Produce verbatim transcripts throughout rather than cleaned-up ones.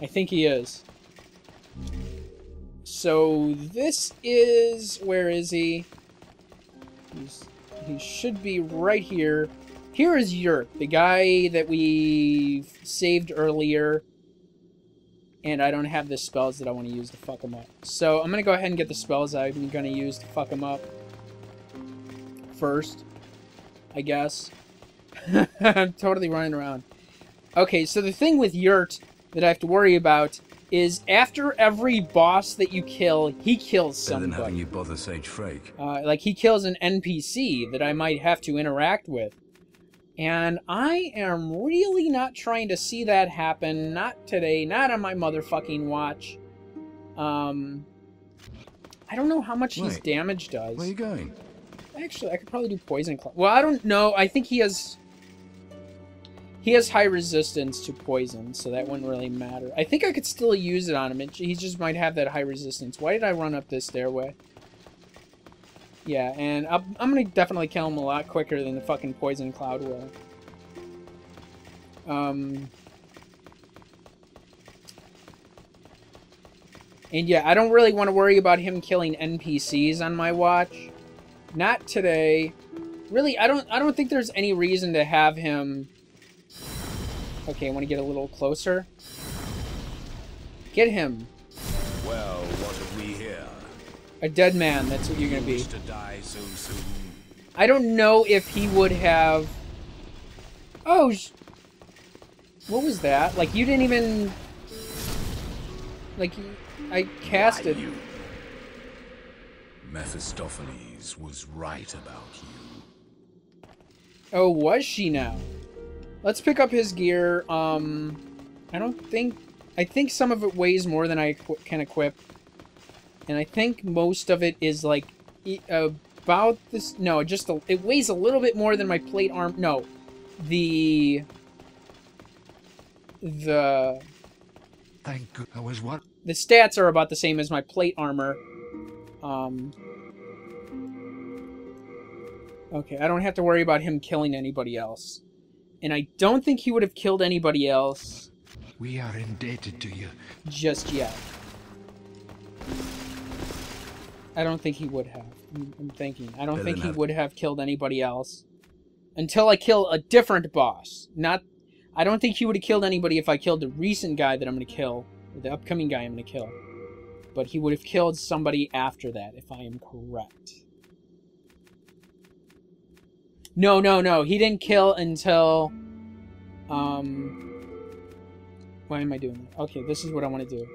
I think he is. So this is... Where is he? He's, he should be right here. Here is Yurt, the guy that we saved earlier. And I don't have the spells that I want to use to fuck him up. So I'm going to go ahead and get the spells I'm going to use to fuck him up first, I guess. I'm totally running around. Okay, so the thing with Yurt that I have to worry about is after every boss that you kill, he kills somebody. Better than having you bother Sage Frake. Uh, like, he kills an N P C that I might have to interact with. And I am really not trying to see that happen. Not today. Not on my motherfucking watch. Um, I don't know how much Wait, his damage does. Where are you going? Actually, I could probably do poison claw. Well, I don't know. I think he has... He has high resistance to poison, so that wouldn't really matter. I think I could still use it on him. He just might have that high resistance. Why did I run up this stairway? Yeah, and I'm, I'm going to definitely kill him a lot quicker than the fucking poison cloud will. Um, and yeah, I don't really want to worry about him killing N P Cs on my watch. Not today. Really, I don't, I don't think there's any reason to have him... Okay, I want to get a little closer. Get him. Well, what have we here? A dead man, that's what you're going to be. To die soon, soon. I don't know if he would have... Oh, sh... What was that? Like, you didn't even... Like, I casted... You? Mephistopheles was right about you. Oh, was she now? Let's pick up his gear. Um, I don't think... I think some of it weighs more than I equi can equip. And I think most of it is, like, e about this... No, just... A, it weighs a little bit more than my plate arm... No. The... The... Thank God I was what? The stats are about the same as my plate armor. Um... Okay, I don't have to worry about him killing anybody else. And I don't think he would have killed anybody else. We are indebted to you. Just yet. I don't think he would have. I'm, I'm thinking. I don't Better think he would have killed anybody else. Until I kill a different boss. Not. I don't think he would have killed anybody if I killed the recent guy that I'm going to kill. Or the upcoming guy I'm going to kill. But he would have killed somebody after that, if I am correct. No, no, no. He didn't kill until... Um... Why am I doing that? Okay, this is what I want to do.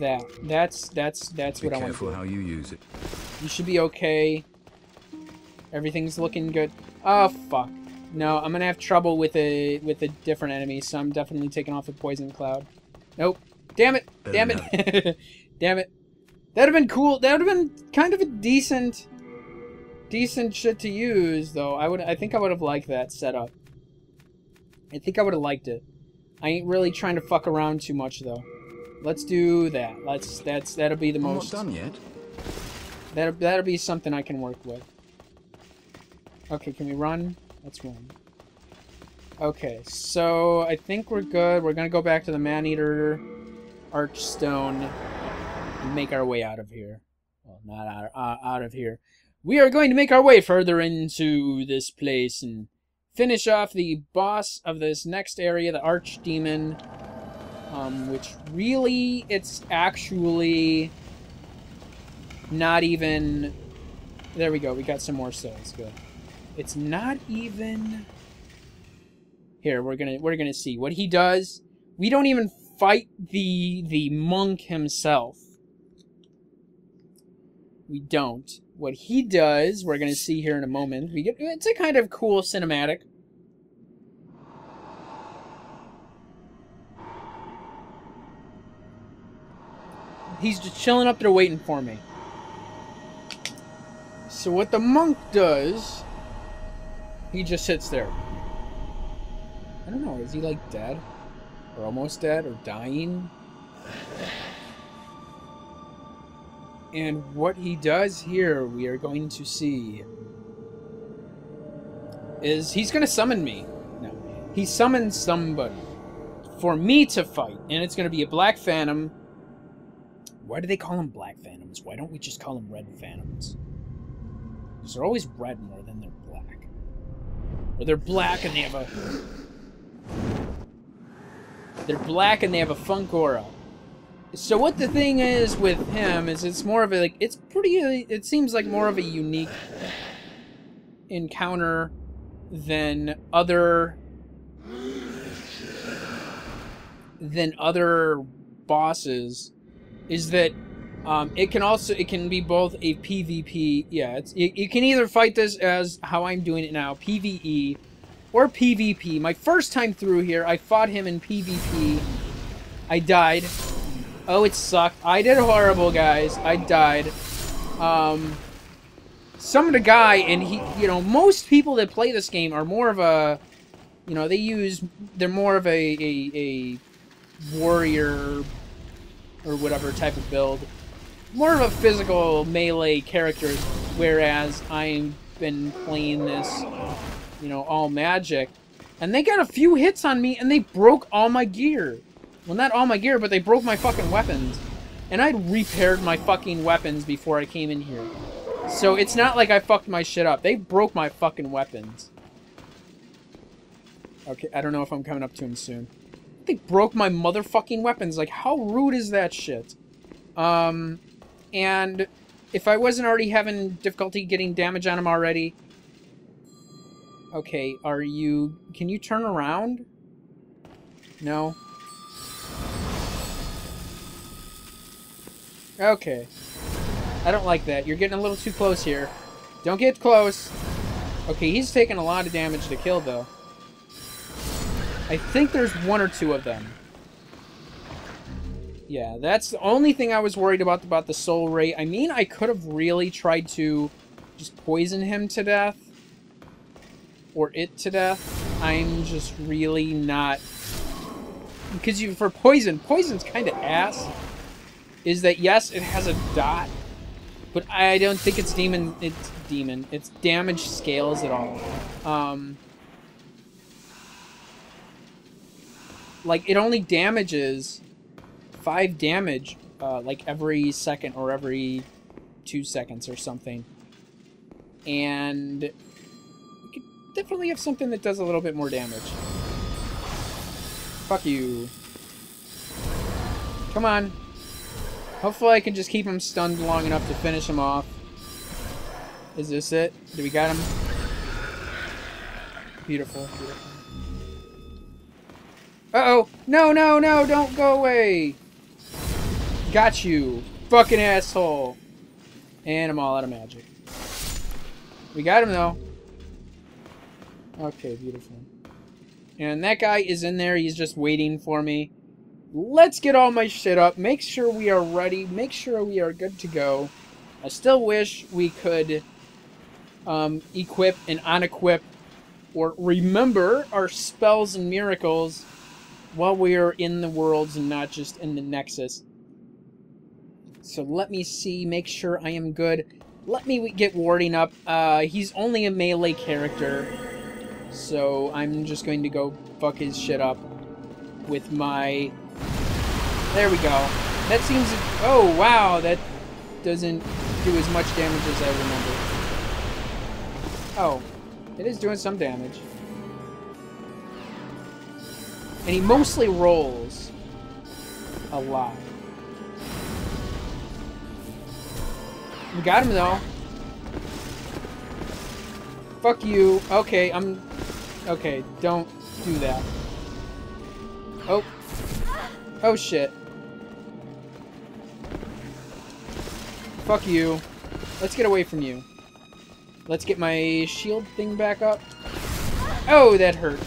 That. That's, that's, that's what I want to do. Be careful how you use it. You should be okay. Everything's looking good. Oh, fuck. No, I'm gonna have trouble with a, with a different enemy, so I'm definitely taking off a poison cloud. Nope. Damn it! Damn it! Damn it. That'd have been cool. That would have been kind of a decent... Decent shit to use, though. I would. I think I would have liked that setup. I think I would have liked it. I ain't really trying to fuck around too much, though. Let's do that. Let's. That's. That'll be the I'm most. Not done yet. That. That'll be something I can work with. Okay. Can we run? Let's run. Okay. So I think we're good. We're gonna go back to the Maneater Archstone and make our way out of here. Well, not out. Uh, out of here. We are going to make our way further into this place and finish off the boss of this next area, the archdemon, um, which really, it's actually not even... There we go, we got some more souls, good. It's not even... Here, we're gonna, we're gonna see what he does. We don't even fight the, the monk himself. We don't. What he does, we're going to see here in a moment. We get, it's a kind of cool cinematic. He's just chilling up there waiting for me. So what the monk does, he just sits there. I don't know, is he like dead? Or almost dead? Or dying? And what he does here, we are going to see, is he's going to summon me. No, he summons somebody for me to fight, and it's going to be a black phantom. Why do they call them black phantoms? Why don't we just call them red phantoms? Because they're always red more than they're black. Or they're black and they have a... They're black and they have a funk aura. So what the thing is with him is it's more of a, like, it's pretty, it seems like more of a unique encounter than other... than other bosses, is that um, it can also, it can be both a PvP, yeah, it's, it, you can either fight this as how I'm doing it now, PvE, or PvP. My first time through here, I fought him in PvP. I died. Oh, it sucked. I did horrible, guys. I died. Um, summoned a guy, and he, you know, most people that play this game are more of a, you know, they use, they're more of a, a, a warrior or whatever type of build, more of a physical melee character, whereas I've been playing this, you know, all magic, and they got a few hits on me and they broke all my gear. Well, not all my gear, but they broke my fucking weapons, and I'd repaired my fucking weapons before I came in here, so it's not like I fucked my shit up. They broke my fucking weapons. Okay, I don't know if I'm coming up to him soon. They broke my motherfucking weapons. Like, how rude is that shit? Um, and if I wasn't already having difficulty getting damage on him already... Okay, are you... Can you turn around? No. Okay. I don't like that. You're getting a little too close here. Don't get close. Okay, he's taking a lot of damage to kill, though. I think there's one or two of them. Yeah, that's the only thing I was worried about, about the soul ray. I mean, I could have really tried to just poison him to death. Or it to death. I'm just really not... Because you, for poison, poison's kind of ass. Is that, yes, it has a dot. But I don't think it's demon... It's demon. It's damage scales at all. Um... Like, it only damages five damage, uh, like, every second or every two seconds or something. And we could definitely have something that does a little bit more damage. Fuck you. Come on. Hopefully I can just keep him stunned long enough to finish him off. Is this it? Do we got him? Beautiful. Beautiful. Uh-oh. No, no, no, don't go away. Got you. Fucking asshole. And I'm all out of magic. We got him, though. Okay, beautiful. And that guy is in there. He's just waiting for me. Let's get all my shit up. Make sure we are ready. Make sure we are good to go. I still wish we could um, equip and unequip or remember our spells and miracles while we are in the worlds and not just in the Nexus. So let me see, make sure I am good. Let me get warding up. Uh, he's only a melee character, so I'm just going to go fuck his shit up with my... There we go. That seems... Oh, wow, that doesn't do as much damage as I remember. Oh, it is doing some damage. And he mostly rolls a lot. We got him, though. Fuck you. Okay, I'm... Okay, don't do that. Oh. Oh, shit. Fuck you. Let's get away from you. Let's get my shield thing back up. Oh, that hurt.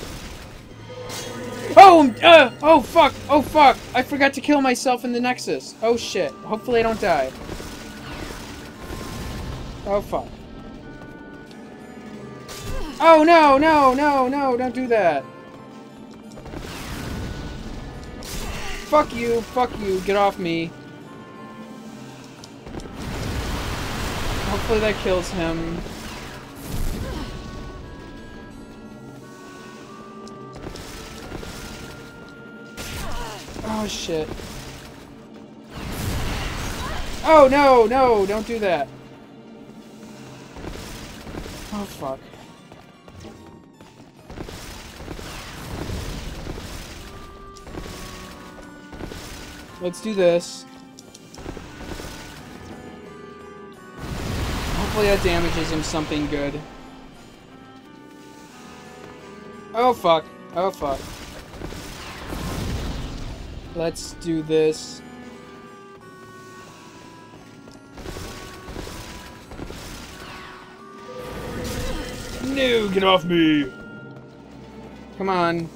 Oh, uh, oh fuck, oh fuck. I forgot to kill myself in the Nexus. Oh shit, hopefully I don't die. Oh fuck. Oh no, no, no, no, don't do that. Fuck you, fuck you, get off me. Hopefully that kills him. Oh, shit. Oh, no, no, don't do that. Oh, fuck. Let's do this. Hopefully that damages him something good. Oh, fuck. Oh, fuck. Let's do this. No, get off me! Come on.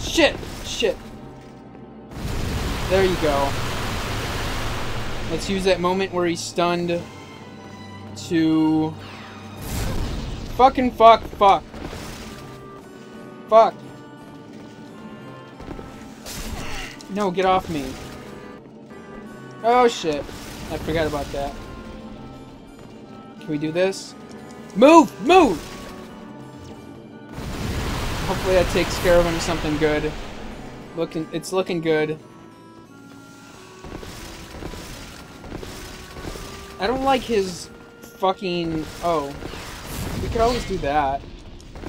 Shit! Shit. There you go. Let's use that moment where he's stunned to... Fucking fuck, fuck. Fuck. No, get off me. Oh, shit. I forgot about that. Can we do this? Move! Move! Hopefully that takes care of him something good. Looking, it's looking good. I don't like his fucking... Oh. We could always do that.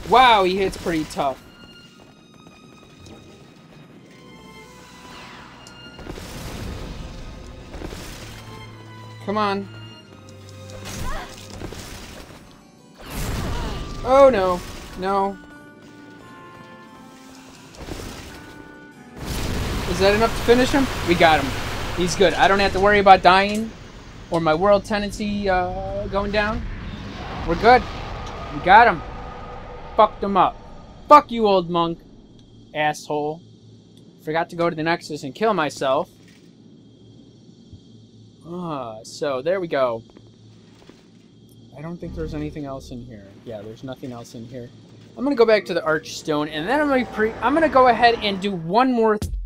Wow, he hits pretty tough. Come on. Oh no. No. Is that enough to finish him? We got him. He's good. I don't have to worry about dying or my world tendency uh, going down. We're good. We got him. Fucked him up. Fuck you, Old Monk. Asshole. Forgot to go to the Nexus and kill myself. Ah, so there we go. I don't think there's anything else in here. Yeah, there's nothing else in here. I'm gonna go back to the Archstone, and then I'm gonna pre- I'm gonna go ahead and do one more. Th